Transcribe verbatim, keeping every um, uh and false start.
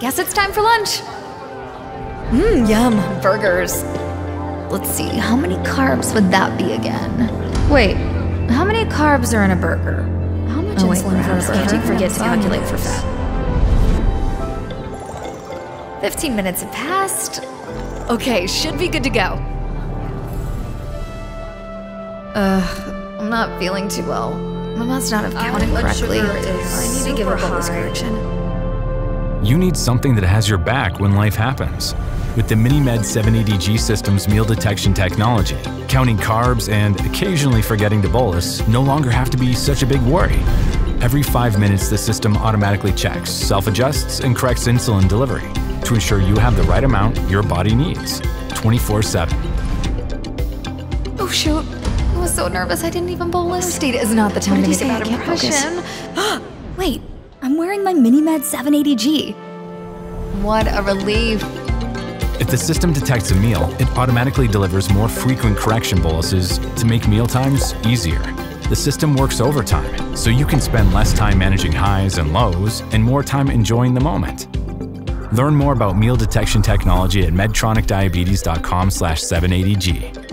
Guess it's time for lunch. Mmm, yum, burgers. Let's see, how many carbs would that be again? Wait, how many carbs are in a burger? How much oh, insulin wait, for us can't forget to calculate for fat. Fifteen minutes have passed. Okay, should be good to go. Uh, I'm not feeling too well. I must not have counted uh, correctly. Is I need to give up on this correction. You need something that has your back when life happens. With the MiniMed seven eighty G system's meal detection technology, counting carbs and occasionally forgetting to bolus no longer have to be such a big worry. Every five minutes, the system automatically checks, self-adjusts, and corrects insulin delivery to ensure you have the right amount your body needs, twenty-four seven. Oh shoot, I was so nervous I didn't even bolus. This data is not the time to make a bad impression. Wait, I'm wearing my MiniMed seven eighty G. What a relief. If the system detects a meal, it automatically delivers more frequent correction boluses to make meal times easier. The system works overtime, so you can spend less time managing highs and lows and more time enjoying the moment. Learn more about meal detection technology at medtronic diabetes dot com slash seven eighty G.